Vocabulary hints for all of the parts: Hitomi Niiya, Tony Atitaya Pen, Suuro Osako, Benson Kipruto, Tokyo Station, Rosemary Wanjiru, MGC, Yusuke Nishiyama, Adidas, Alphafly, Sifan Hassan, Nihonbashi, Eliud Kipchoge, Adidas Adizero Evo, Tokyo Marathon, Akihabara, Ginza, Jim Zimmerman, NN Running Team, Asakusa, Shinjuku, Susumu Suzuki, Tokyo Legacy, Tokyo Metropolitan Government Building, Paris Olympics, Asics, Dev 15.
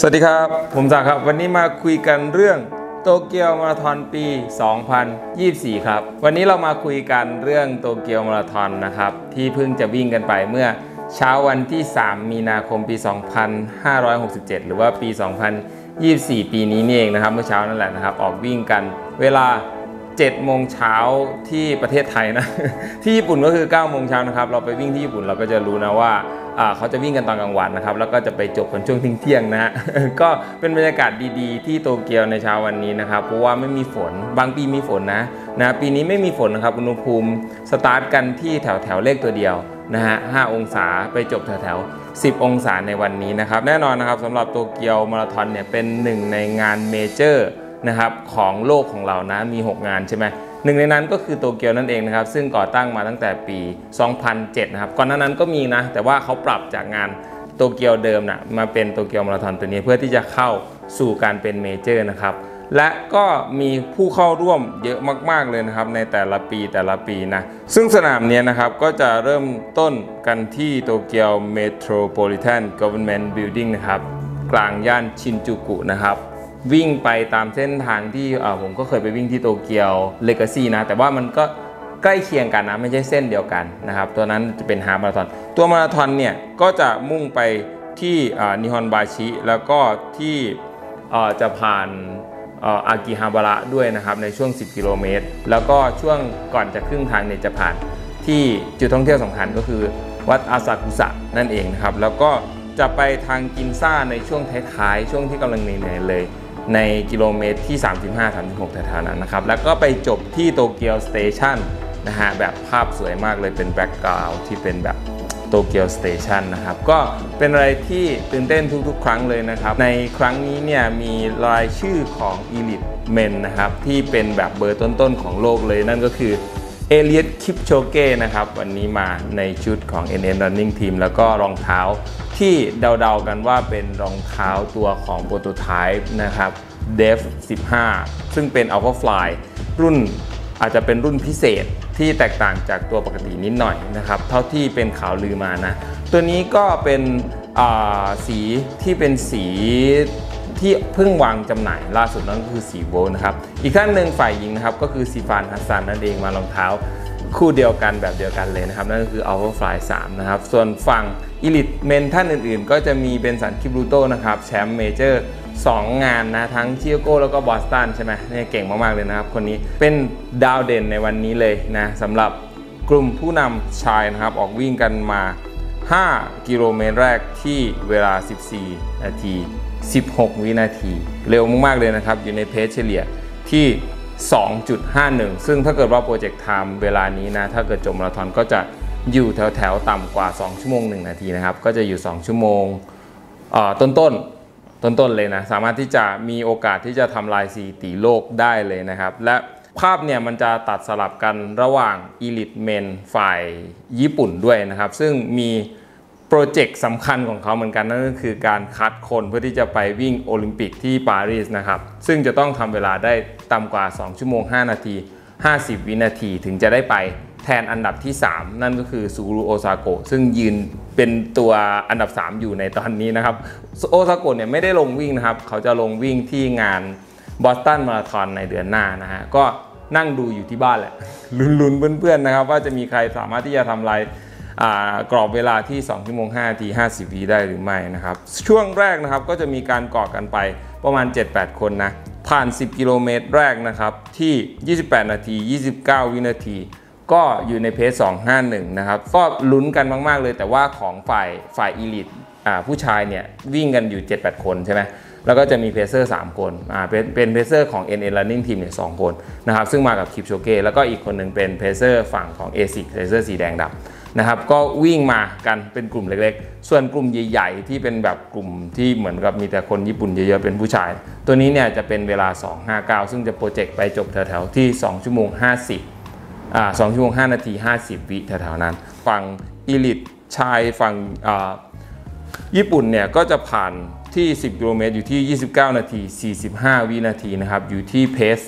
สวัสดีครับผมจักรครับวันนี้มาคุยกันเรื่องโตเกียวมาราธอนปี2024ครับวันนี้เรามาคุยกันเรื่องโตเกียวมาราธอนนะครับที่เพิ่งจะวิ่งกันไปเมื่อเช้าวันที่3 มีนาคมปี2567หรือว่าปี2024ปีนี้นี่เองนะครับเมื่อเช้านั่นแหละนะครับออกวิ่งกันเวลา7 โมงเช้าที่ประเทศไทยนะที่ญี่ปุ่นก็คือ9 โมงเช้านะครับเราไปวิ่งที่ญี่ปุ่นเราก็จะรู้นะว่าเขาจะวิ่งกันตอนกลางวันนะครับแล้วก็จะไปจบกันช่วงเที่ยงนะฮะก็เป็นบรรยากาศดีๆที่โตเกียวในเช้าวันนี้นะครับเพราะว่าไม่มีฝนบางปีมีฝนนะปีนี้ไม่มีฝนนะครับอุณหภูมิสตาร์ทกันที่แถวเลขตัวเดียวนะฮะ5 องศาไปจบแถว10 องศาในวันนี้นะครับแน่นอนนะครับสำหรับโตเกียวมาราธอนเนี่ยเป็นหนึ่งในงานเมเจอร์นะครับของโลกของเรานะมี6 งานใช่ไหมหนึ่งในนั้นก็คือโตเกียวนั่นเองนะครับซึ่งก่อตั้งมาตั้งแต่ปี2007นะครับก่อนหน้านั้นก็มีนะแต่ว่าเขาปรับจากงานโตเกียวเดิมนะมาเป็นโตเกียวมาราธอนตัวนี้เพื่อที่จะเข้าสู่การเป็นเมเจอร์นะครับและก็มีผู้เข้าร่วมเยอะมากๆเลยนะครับในแต่ละปีนะซึ่งสนามนี้นะครับก็จะเริ่มต้นกันที่โตเกียว Metropolitan Government Building นะครับกลางย่านชินจูกุนะครับวิ่งไปตามเส้นทางที่ผมก็เคยไปวิ่งที่โตเกียวเลกาซีนะแต่ว่ามันก็ใกล้เคียงกันนะไม่ใช่เส้นเดียวกันนะครับตัวนั้นจะเป็นฮาล์ฟมาราธอนตัวมาราธอนเนี่ยก็จะมุ่งไปที่นิฮอนบาชิแล้วก็ที่จะผ่านอากิฮาบาระด้วยนะครับในช่วง10 กิโลเมตรแล้วก็ช่วงก่อนจะครึ่งทางเนี่ยจะผ่านที่จุดท่องเที่ยวสำคัญก็คือวัดอาซากุสะนั่นเองนะครับแล้วก็จะไปทางกินซ่าในช่วงท้ายๆช่วงที่กำลังเหนื่อยๆเลยในกิโลเมตรที่ 35-36 แถวๆนั้นนะครับแล้วก็ไปจบที่โตเกียวสเตชันนะฮะแบบภาพสวยมากเลยเป็นแบ็กกราวด์ที่เป็นแบบโตเกียวสเตชันนะครับก็เป็นอะไรที่ตื่นเต้นทุกๆครั้งเลยนะครับในครั้งนี้เนี่ยมีรายชื่อของ Elite Men นะครับที่เป็นแบบเบอร์ต้นๆของโลกเลยนั่นก็คือ Eliud Kipchoge นะครับวันนี้มาในชุดของ NN Running Team แล้วก็รองเท้าที่เดาๆกันว่าเป็นรองเท้าตัวของโปรโตไทป์นะครับ Dev 15 ซึ่งเป็น Alphafly รุ่นอาจจะเป็นรุ่นพิเศษที่แตกต่างจากตัวปกตินิดหน่อยนะครับเท่าที่เป็นข่าวลือมานะตัวนี้ก็เป็นสีที่เป็นสีที่เพิ่งวางจำหน่ายล่าสุดนั่นก็คือสีโบนะครับอีกท่านหนึ่งฝ่ายหญิงนะครับก็คือซีฟานฮัสซันนั่นเองมารองเท้าคู่เดียวกันแบบเดียวกันเลยนะครับนั่นก็คือ Alphafly 3 นะครับส่วนฝั่ง Elite Men ท่านอื่นๆก็จะมีเบนสัน คิปรูโตนะครับแชมป์เมเจอร์2 งานนะทั้งชิคาโกแล้วก็บอสตันใช่ไหมเนี่ยเก่งมากๆเลยนะครับคนนี้เป็นดาวเด่นในวันนี้เลยนะสำหรับกลุ่มผู้นำชายนะครับออกวิ่งกันมา5 กิโลเมตรแรกที่เวลา14 นาที 16 วินาทีเร็วมากๆเลยนะครับอยู่ในเพจเฉลี่ยที่ 2.51 ซึ่งถ้าเกิดว่าโปรเจกต์ไทม์เวลานี้นะถ้าเกิดจบมาราธอนก็จะอยู่แถวต่ำกว่า2 ชั่วโมง 1 นาทีนะครับก็จะอยู่2 ชั่วโมงต้นเลยนะสามารถที่จะมีโอกาสที่จะทำลายสถิติโลกได้เลยนะครับและภาพเนี่ยมันจะตัดสลับกันระหว่าง Elite Men ฝ่ายญี่ปุ่นด้วยนะครับซึ่งมีโปรเจกต์สำคัญของเขาเหมือนกันนั่นก็คือการคัดคนเพื่อที่จะไปวิ่งโอลิมปิกที่ปารีสนะครับซึ่งจะต้องทำเวลาได้ต่ำกว่า2 ชั่วโมง 5 นาที 50 วินาทีถึงจะได้ไปแทนอันดับที่3นั่นก็คือซูรุโอซาโกะซึ่งยืนเป็นตัวอันดับ3อยู่ในตอนนี้นะครับโอซาโกะเนี่ยไม่ได้ลงวิ่งนะครับเขาจะลงวิ่งที่งานบอสตันมาราธอนในเดือนหน้านะฮะก็นั่งดูอยู่ที่บ้านแหละลุ้นๆเพื่อนๆนะครับว่าจะมีใครสามารถที่จะทำลายกรอบเวลาที่2 ชั่วโมง 5 นาที 50 วิได้หรือไม่นะครับช่วงแรกนะครับก็จะมีการก่อกันไปประมาณ 7-8 คนนะผ่าน10 กิโลเมตรแรกนะครับที่28 นาที 29 วินาทีก็อยู่ในเพจ251นะครับก็ลุ้นกันมากๆเลยแต่ว่าของฝ่าย Elite ผู้ชายเนี่ยวิ่งกันอยู่ 7-8 คนใช่ไหมแล้วก็จะมีเพเซอร์3 คนเป็นเพเซอร์ของ NN Running Team เนี่ย2 คนนะครับซึ่งมากับ Kipchoge แล้วก็อีกคนหนึ่งเป็นเพเซอร์ฝั่งของ ASIC เพเซอร์สีแดงดำนะครับก็วิ่งมากันเป็นกลุ่มเล็กๆส่วนกลุ่มใหญ่ๆที่เป็นแบบกลุ่มที่เหมือนกับมีแต่คนญี่ปุ่นเยอะๆเป็นผู้ชายตัวนี้เนี่ยจะเป็นเวลา259ซึ่งจะโปรเจกต์ไปจบแถวๆที่2 ชั่วโมง 5 นาที 50 วิแถวๆนั้นฝั่ง Elite ชายฝั่งญี่ปุ่นเนี่ยก็จะผ่านที่10 กิโลเมตรอยู่ที่29 นาที 45 วินาทีนะครับอยู่ที่เพจ2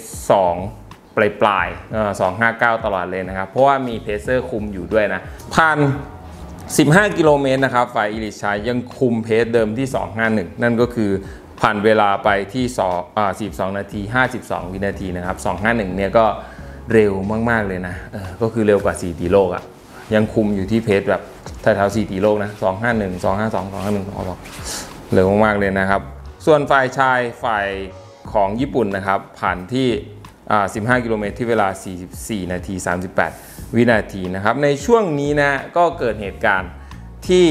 ปลาย 259ตลอดเลยนะครับเพราะว่ามีเพเซอร์คุมอยู่ด้วยนะผ่าน 15 กิโลเมตรนะครับฝ่ายอิลิชายยังคุมเพจเดิมที่ 2:51 นั่นก็คือผ่านเวลาไปที่42นาที52วินาทีนะครับ 2:51 เนี่ยก็เร็วมากๆเลยนะก็คือเร็วกว่า4ตีโลกอะยังคุมอยู่ที่เพจแบบแถวๆ4ตีโลกนะ 2:51 2:52 2:51 เร็วมากๆเลยนะครับส่วนฝ่ายชายฝ่ายของญี่ปุ่นนะครับผ่านที่15 กิโลเมตรที่เวลา44นาที38วินาทีนะครับในช่วงนี้นะก็เกิดเหตุการณ์ที่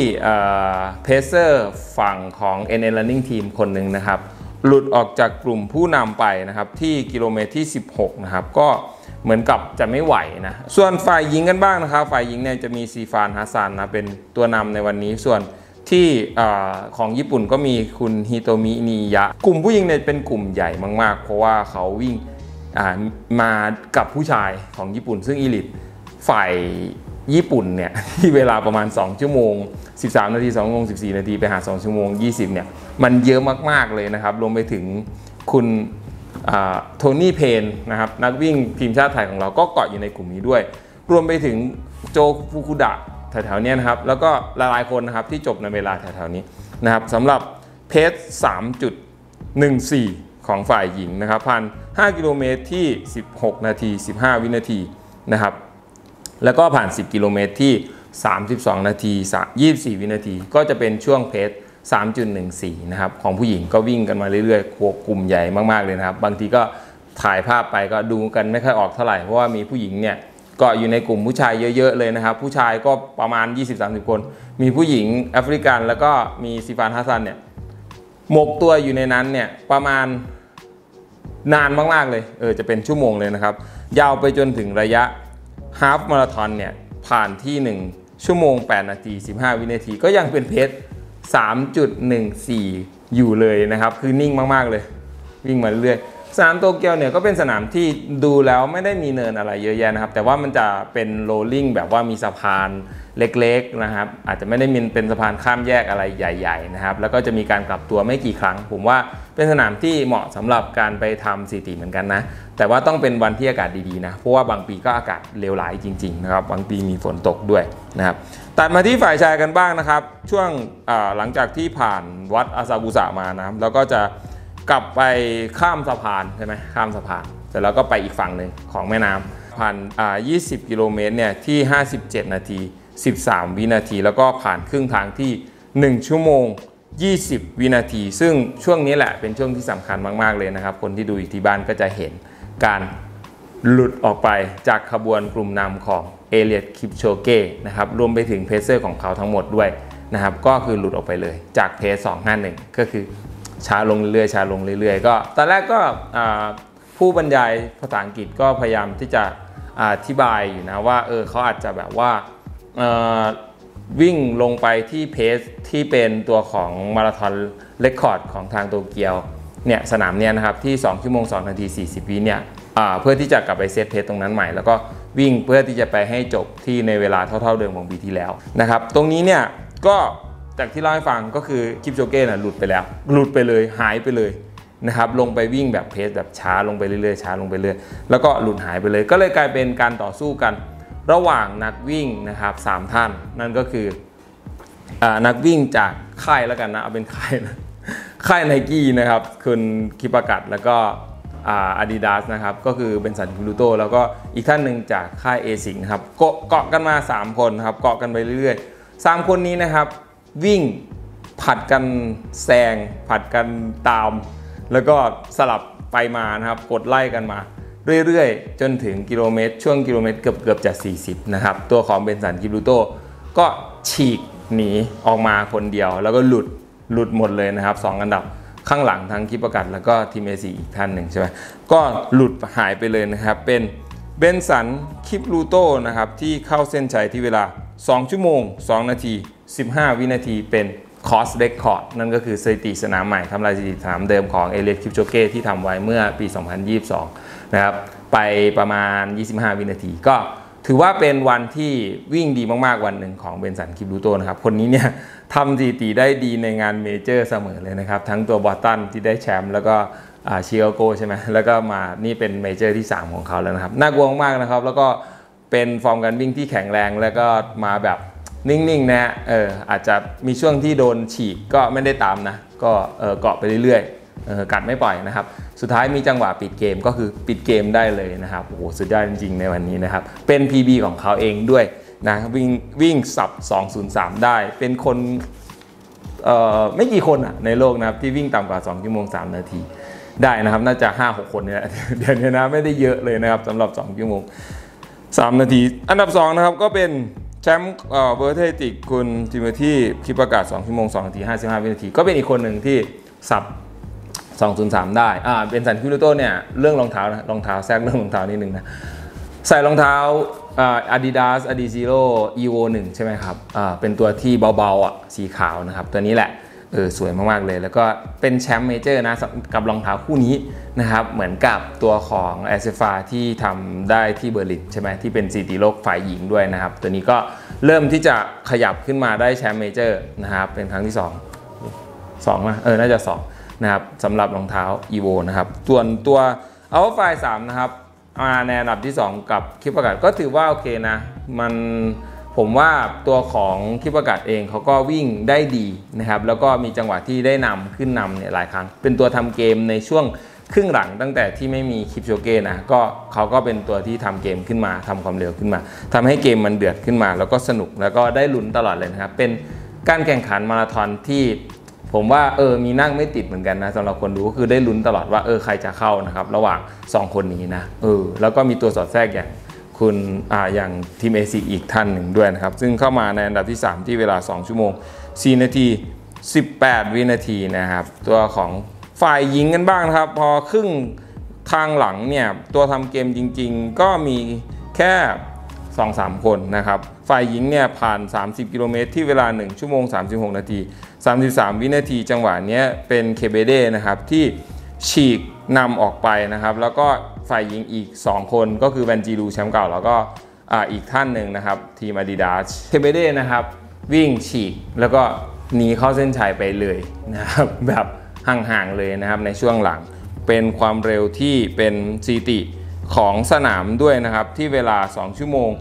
เพเซอร์ฝั่งของ NN Running Team คนหนึ่งนะครับหลุดออกจากกลุ่มผู้นำไปนะครับที่กิโลเมตรที่16นะครับก็เหมือนกับจะไม่ไหวนะส่วนฝ่ายหญิงกันบ้างนะครับฝ่ายหญิงเนี่ยจะมีซีฟานฮัสซันนะเป็นตัวนำในวันนี้ส่วนที่ของญี่ปุ่นก็มีคุณฮิโตมินิยะกลุ่มผู้หญิงเนี่ยเป็นกลุ่มใหญ่มากๆเพราะว่าเขาวิ่งมากับผู้ชายของญี่ปุ่นซึ่งอีลิตฝ่ายญี่ปุ่นเนี่ยที่เวลาประมาณ2ชั่วโมง13นาที2ชั่วโมง14นาทีไปหา2ชั่วโมง20เนี่ยมันเยอะมากๆเลยนะครับรวมไปถึงคุณโทนี่เพนนะครับนักวิ่งทีมชาติไทยของเราก็เกาะอยู่ในกลุ่มนี้ด้วยรวมไปถึงโจฟุกุดะแถวๆนี้นะครับแล้วก็หลายๆคนนะครับที่จบในเวลาแถวๆนี้นะครับสำหรับเพจ 3.14ของฝ่ายหญิงนะครับผ่าน5กิโลเมตรที่16นาที15วินาทีนะครับแล้วก็ผ่าน10กิโลเมตรที่32นาที24วินาทีก็จะเป็นช่วงเพจ 3.14 นะครับของผู้หญิงก็วิ่งกันมาเรื่อยๆควบกลุ่มใหญ่มากๆเลยนะครับบางทีก็ถ่ายภาพไปก็ดูกันไม่ค่อยออกเท่าไหร่เพราะว่ามีผู้หญิงเนี่ยก็อยู่ในกลุ่มผู้ชายเยอะๆเลยนะครับผู้ชายก็ประมาณ 20-30 คนมีผู้หญิงแอฟริกันแล้วก็มีซิฟานฮัสซันเนี่ยหมกตัวอยู่ในนั้นเนี่ยประมาณนานมากๆเลยจะเป็นชั่วโมงเลยนะครับยาวไปจนถึงระยะฮาล์ฟมาราธอนเนี่ยผ่านที่1ชั่วโมง8นาที15วินาทีก็ยังเป็นเพจ 3.14 อยู่เลยนะครับคือนิ่งมากๆเลยวิ่งมาเรื่อยสนามโตเกียวเนี่ยก็เป็นสนามที่ดูแล้วไม่ได้มีเนินอะไรเยอะแยะนะครับแต่ว่ามันจะเป็นโรลลิ่งแบบว่ามีสะพานเล็กๆนะครับอาจจะไม่ได้มีเป็นสะพานข้ามแยกอะไรใหญ่ๆนะครับแล้วก็จะมีการกลับตัวไม่กี่ครั้งผมว่าเป็นสนามที่เหมาะสำหรับการไปทำสถิติเหมือนกันนะแต่ว่าต้องเป็นวันที่อากาศดีๆนะเพราะว่าบางปีก็อากาศเลวร้ายจริงๆนะครับบางปีมีฝนตกด้วยนะครับตัดมาที่ฝ่ายชายกันบ้างนะครับช่วงหลังจากที่ผ่านวัดอาซากุสะมานะแล้วก็จะกลับไปข้ามสะพานใช่ไหมข้ามสะพานเสร็จแล้วก็ไปอีกฝั่งหนึ่งของแม่น้ำผ่าน20กิโลเมตรเนี่ยที่57นาที13วินาทีแล้วก็ผ่านครึ่งทางที่1ชั่วโมง20วินาทีซึ่งช่วงนี้แหละเป็นช่วงที่สำคัญมากๆเลยนะครับคนที่ดูอยู่ที่บ้านก็จะเห็นการหลุดออกไปจากขบวนกลุ่มนำของEliud Kipchogeนะครับรวมไปถึงเพเซอร์ของเขาทั้งหมดด้วยนะครับก็คือหลุดออกไปเลยจากเพจ 2:51 ก็คือช้าลงเรื่อยๆช้าลงเรื่อยๆก็ตอนแรกก็ผู้บรรยายภาษาอังกฤษก็พยายามที่จะอธิบายอยู่นะว่าเขาอาจจะแบบว่าวิ่งลงไปที่เพจที่เป็นตัวของมาราธอนเรคคอร์ดของทางโตเกียวเนี่ยสนามเนี่ยนะครับที่2ชั่วโมง2นาที40วิเนี่ยเพื่อที่จะกลับไปเซตเพจตรงนั้นใหม่แล้วก็วิ่งเพื่อที่จะไปให้จบที่ในเวลาเท่าๆเดิมของปีที่แล้วนะครับตรงนี้เนี่ยก็จากที่เล่าให้ฟังก็คือคิปโชเก้หลุดไปแล้วหลุดไปเลยหายไปเลยนะครับลงไปวิ่งแบบเพจแบบช้าลงไปเรื่อยๆช้าลงไปเรื่อยแล้วก็หลุดหายไปเลยก็เลยกลายเป็นการต่อสู้กันระหว่างนักวิ่งนะครับ3ท่านนั่นก็คือนักวิ่งจากค่ายแล้วกันนะเอาเป็นค่ายนะค่ายไนกี้นะครับคุณคิปากัดแล้วก็อาดิดาสนะครับก็คือเบนสันพิลูโตแล้วก็อีกท่านหนึ่งจากค่ายเอซิงครับเกาะกันมา3คนครับเกาะกันไปเรื่อยๆ3คนนี้นะครับวิ่งผัดกันแซงผัดกันตามแล้วก็สลับไปมานะครับกดไล่กันมาเรื่อยๆจนถึงกิโลเมตรช่วงกิโลเมตรเกือบจะ40นะครับตัวของเบนสันกิบรูโตก็ฉีกหนีออกมาคนเดียวแล้วก็หลุดหมดเลยนะครับ2อันดับข้างหลังทั้งคิปกัดแล้วก็ทีมเอซีอีกท่านหนึ่งใช่ไหมก็หลุดหายไปเลยนะครับเป็นเบนสันกิบรูโตนะครับที่เข้าเส้นชัยที่เวลา2ชั่วโมง2นาที15วินาทีเป็นคอร์สเรคคอร์ดนั่นก็คือสถิติสนามใหม่ทำลายสถิติสนามเดิมของเอลิด คิปโชเก้ที่ทำไว้เมื่อปี 2022 นะครับไปประมาณ25วินาทีก็ถือว่าเป็นวันที่วิ่งดีมากๆวันหนึ่งของเบนสัน คิปรูโตนะครับคนนี้เนี่ยทำสถิติได้ดีในงานเมเจอร์เสมอเลยนะครับทั้งตัวบอสตันที่ได้แชมป์แล้วก็ชิคาโกใช่ไหมแล้วก็มานี่เป็นเมเจอร์ที่3ของเขาแล้วนะครับน่ากลัวมากนะครับแล้วก็เป็นฟอร์มการวิ่งที่แข็งแรงแล้วก็มาแบบ นิ่งๆนะฮะอาจจะมีช่วงที่โดนฉีกก็ไม่ได้ตามนะก็เกาะไปเรื่อยๆกัดไม่ปล่อยนะครับสุดท้ายมีจังหวะปิดเกมก็คือปิดเกมได้เลยนะครับโอ้โหสุดยอดจริงๆในวันนี้นะครับเป็น PB ของเขาเองด้วยนะวิ่งสับ203ได้เป็นคนไม่กี่คนอ่ะในโลกนะครับที่วิ่งต่ำกว่า2ชั่วโมง3นาทีได้นะครับน่าจะ 5-6 คนเนี่ยเดี๋ยวนี้นะไม่ได้เยอะเลยนะครับสำหรับ2ชั่วโมง3นาทีอันดับ2นะครับก็เป็นแชมป์เวอร์เทติกคุณจิมเมอร์ที่คลิปประกาศ2ชั่วโมง2นาที55วินาทีก็เป็นอีกคนหนึ่งที่สับ203ได้เป็นสันคิวโตเนี่ยเรื่องรองเท้านะรองเท้าแทรกเรื่องรองเท้านิดนึงนะใส่รองเท้า Adidas Adizero Evo 1ใช่ไหมครับเป็นตัวที่เบาๆอ่ะสีขาวนะครับตัวนี้แหละสวยมากๆเลยแล้วก็เป็นแชมป์เมเจอร์นะกับรองเท้าคู่นี้นะครับเหมือนกับตัวของ Alphafly ที่ทำได้ที่เบอร์ลินใช่ไหมที่เป็น4ตีโลกฝ่ายหญิงด้วยนะครับตัวนี้ก็เริ่มที่จะขยับขึ้นมาได้แชมป์เมเจอร์นะครับเป็นครั้งที่2นะน่าจะ2นะครับสำหรับรองเท้า Evo นะครับส่วนตัว Alphafly 3นะครับมาในอันดับที่2กับคลิปประกาศก็ถือว่าโอเคนะมันผมว่าตัวของคลิปประกาศเองเขาก็วิ่งได้ดีนะครับแล้วก็มีจังหวะที่ได้นำขึ้นนำเนี่ยหลายครั้งเป็นตัวทำเกมในช่วงครึ่งหลังตั้งแต่ที่ไม่มีคิปโชเก้นะก็เขาก็เป็นตัวที่ทำเกมขึ้นมาทำความเร็วขึ้นมาทำให้เกมมันเดือดขึ้นมาแล้วก็สนุกแล้วก็ได้ลุ้นตลอดเลยนะครับเป็นการแข่งขันมาราธอนที่ผมว่ามีนั่งไม่ติดเหมือนกันนะสำหรับคนดูก็คือได้ลุ้นตลอดว่าใครจะเข้านะครับระหว่าง2คนนี้นะแล้วก็มีตัวสอดแทรกอย่างคุณอย่างทีม AC อีกท่านหนึ่งด้วยนะครับซึ่งเข้ามาในอันดับที่3ที่เวลา2ชั่วโมง4นาที18วินาทีนะครับตัวของฝ่ายหญิงกันบ้างนะครับพอครึ่งทางหลังเนี่ยตัวทำเกมจริงๆก็มีแค่ 2-3 คนนะครับฝ่ายหญิงเนี่ยผ่าน30กิโลเมตรที่เวลา1ชั่วโมง36นาที33วินาทีจังหวะนี้เป็นเคเบเด้นะครับที่ฉีกนำออกไปนะครับแล้วก็ฝ่ายหญิงอีก2คนก็คือแวนจีรูแชมป์เก่าแล้วก็อีกท่านหนึ่งนะครับทีม Adidas เคเบเด้นะครับวิ่งฉีกแล้วก็หนีเข้าเส้นชัยไปเลยนะครับแบบห่างๆเลยนะครับในช่วงหลังเป็นความเร็วที่เป็นสถิติของสนามด้วยนะครับที่เวลา2ชั่วโมง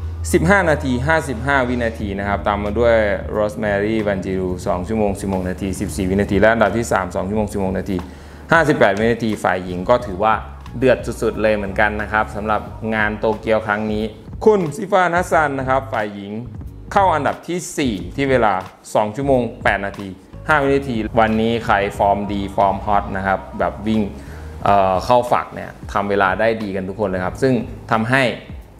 15นาที55วินาทีนะครับตามมาด้วยโรสแมรี่วันจิรู2ชั่วโมง16นาที14วินาทีและอันดับที่3 2ชั่วโมง16นาที58วินาทีฝ่ายหญิงก็ถือว่าเดือดสุดๆเลยเหมือนกันนะครับสำหรับงานโตเกียวครั้งนี้คุณซิฟานัสซันนะครับฝ่ายหญิงเข้าอันดับที่4ที่เวลา2ชั่วโมง8นาที5วินาทีวันนี้ใครฟอร์มดีฟอร์มฮอตนะครับแบบวิ่งเข้าฝักเนี่ยทำเวลาได้ดีกันทุกคนเลยครับซึ่งทำให้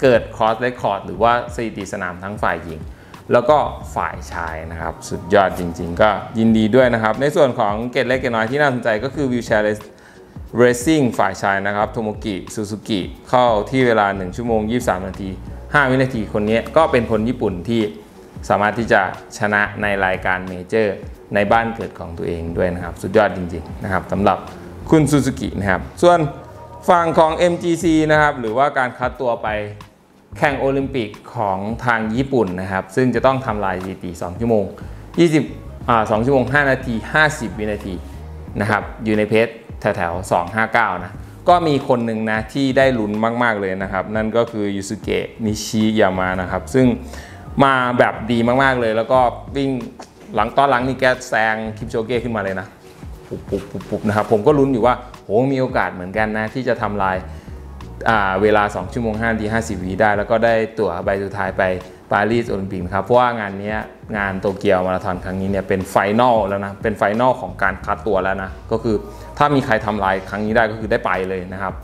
เกิดคอร์สเรคคอร์ดหรือว่าสถิติสนามทั้งฝ่ายหญิงแล้วก็ฝ่ายชายนะครับสุดยอดจริงๆก็ยินดีด้วยนะครับในส่วนของเกตเล็กเกตน้อยที่น่าสนใจก็คือวิวแชร์เรซซิ่งฝ่ายชายนะครับโทโมกิซูซูกิเข้าที่เวลา1ชั่วโมง23นาที5วินาทีคนนี้ก็เป็นคนญี่ปุ่นที่สามารถที่จะชนะในรายการเมเจอร์ในบ้านเกิดของตัวเองด้วยนะครับสุดยอดจริงๆนะครับสำหรับคุณซูซูกินะครับส่วนฝั่งของ MGC นะครับหรือว่าการคัดตัวไปแข่งโอลิมปิกของทางญี่ปุ่นนะครับซึ่งจะต้องทำลายสถิติ2ชั่วโมง2ชั่วโมง5นาที50วินาทีนะครับอยู่ในเพจแถวๆ259นะก็มีคนหนึ่งนะที่ได้ลุ้นมากๆเลยนะครับนั่นก็คือยูสุเกะนิชิยามานะครับซึ่งมาแบบดีมากๆเลยแล้วก็วิ่งหลังตอนหลังนี่แกแซงคิปโชเก้ขึ้นมาเลยนะปุ๊บนะครับผมก็ลุ้นอยู่ว่าโหมีโอกาสเหมือนกันนะที่จะทำลายเวลา2ชั่วโมง5นาที50วิได้แล้วก็ได้ตั๋วใบสุดท้ายไปปารีสโอลิมปิกครับเพราะว่างานนี้งานโตเกียวมาราธอนครั้งนี้เนี่ยเป็นไฟนอลแล้วนะเป็นไฟนอลของการคัดตัวแล้วนะก็คือถ้ามีใครทำลายครั้งนี้ได้ก็คือได้ไปเลยนะครับ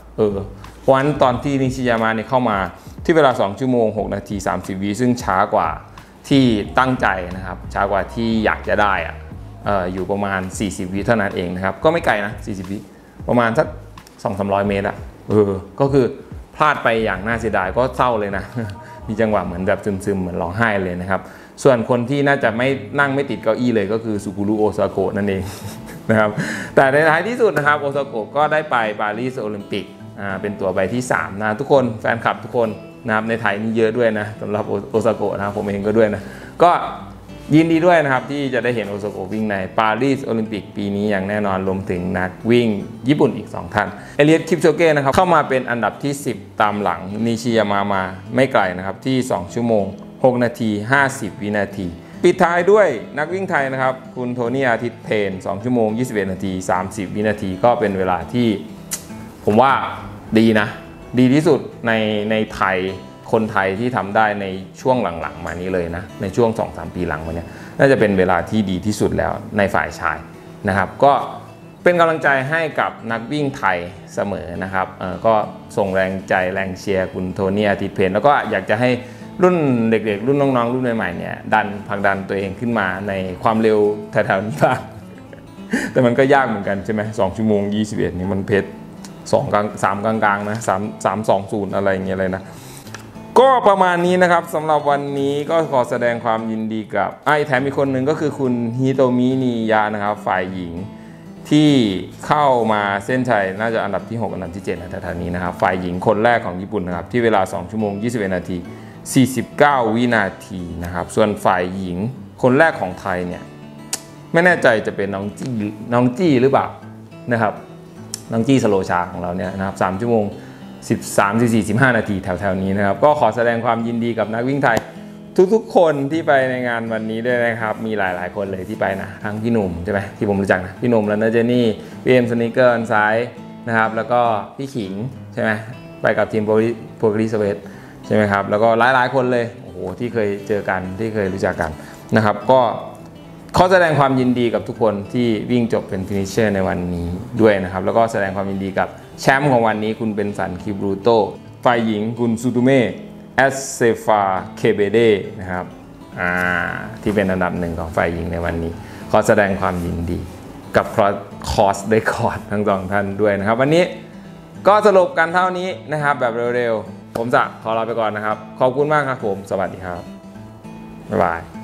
เพราะฉะนั้นตอนที่นิชิยามาเนี่ยเข้ามาที่เวลา2ชั่วโมง6นาที30วิซึ่งช้ากว่าที่ตั้งใจนะครับช้ากว่าที่อยากจะได้อยู่ประมาณ40วิเท่านั้นเองนะครับก็ไม่ไกลนะ40วิประมาณสัก 200-300 เมตรอะก็คือพลาดไปอย่างน่าเสียดายก็เศร้าเลยนะมีจังหวะเหมือนแบบซึมๆเหมือนร้องไห้เลยนะครับส่วนคนที่น่าจะไม่นั่งไม่ติดเก้าอี้เลยก็คือซูกุรุโอซาโกะนั่นเองนะครับแต่ในท้ายที่สุดนะครับโอซาโกะก็ได้ไปปารีสโอลิมปิกเป็นตัวใบที่3นะทุกคนแฟนคลับทุกคนนะครับในไทยนี่เยอะด้วยนะสำหรับโอซาโกะนะผมเองก็ด้วยนะก็ยินดีด้วยนะครับที่จะได้เห็นโอซาโกะวิ่งในปารีสโอลิมปิกปีนี้อย่างแน่นอนรวมถึงนักวิ่งญี่ปุ่นอีก2ท่าน Eliud Kipchoge นะครับเข้ามาเป็นอันดับที่10ตามหลังนิชิยามาไม่ไกลนะครับที่2ชั่วโมง 6 นาที 50 วินาทีปิดท้ายด้วยนักวิ่งไทยนะครับคุณโทนี่อาทิตย์เพน2ชั่วโมง21นาที30วินาทีก็เป็นเวลาที่ผมว่าดีนะดีที่สุดในไทยคนไทยที่ทำได้ในช่วงหลังๆมานี้เลยนะในช่วง 2-3 ปีหลังมานี้น่าจะเป็นเวลาที่ดีที่สุดแล้วในฝ่ายชายนะครับก็เป็นกำลังใจให้กับนักวิ่งไทยเสมอนะครับก็ส่งแรงใจแรงเชียร์คุณโทนี่อาทิตย์เพนแล้วก็อยากจะให้รุ่นเด็กๆรุ่นน้องๆรุ่นใหม่ๆเนี่ยดันผลักดันตัวเองขึ้นมาในความเร็วแถวๆนี้บ้างแต่มันก็ยากเหมือนกันใช่ไหม2 ชั่วโมง 21นี่มันเพชร2 กลาง 3 กลางนะ3.2.0อะไรอย่างเงี้ยเลยนะก็ประมาณนี้นะครับสำหรับวันนี้ก็ขอแสดงความยินดีกับแถมอีกคนหนึ่งก็คือคุณฮิโตมิ นิยะนะครับฝ่ายหญิงที่เข้ามาเส้นชัยน่าจะอันดับที่6อันดับที่7ในแถวๆนี้นะครับฝ่ายหญิงคนแรกของญี่ปุ่นนะครับที่เวลา2 ชั่วโมง 21 นาที 49 วินาทีนะครับส่วนฝ่ายหญิงคนแรกของไทยเนี่ยไม่แน่ใจจะเป็นน้องจี้หรือเปล่านะครับน้องจี้สโลชาของเราเนี่ยนะครับ3 ชั่วโมง 13 14 15 นาทีแถวๆนี้นะครับก็ขอแสดงความยินดีกับนักวิ่งไทยทุกๆคนที่ไปในงานวันนี้ด้วยนะครับมีหลายๆคนเลยที่ไปนะทั้งพี่หนุ่มใช่ไหมที่ผมรู้จักนะพี่หนุ่มแล้วนะเจนี่พี่เอ็มสนิเกอร์อันซ้ายนะครับแล้วก็พี่ขิงใช่ไหมไปกับทีมโปรกรีสเวทใช่ไหมครับแล้วก็หลายคนเลยโอ้โหที่เคยเจอกันที่เคยรู้จักกันนะครับก็ขอแสดงความยินดีกับทุกคนที่วิ่งจบเป็นฟินิชเชอร์ในวันนี้ด้วยนะครับแล้วก็แสดงความยินดีกับแชมป์ของวันนี้คุณเบนสัน คิบรูโตฝ่ายหญิงคุณซูตูเม่แอสเซฟา เคเบเดนะครับที่เป็นอันดับ1ของฝ่ายหญิงในวันนี้ขอแสดงความยินดีกับคอร์สเรคคอร์ดทั้ง2ท่านด้วยนะครับวันนี้ก็สรุปกันเท่านี้นะครับแบบเร็วๆผมจะขอลาไปก่อนนะครับขอบคุณมากครับผมสวัสดีครับบ๊ายบาย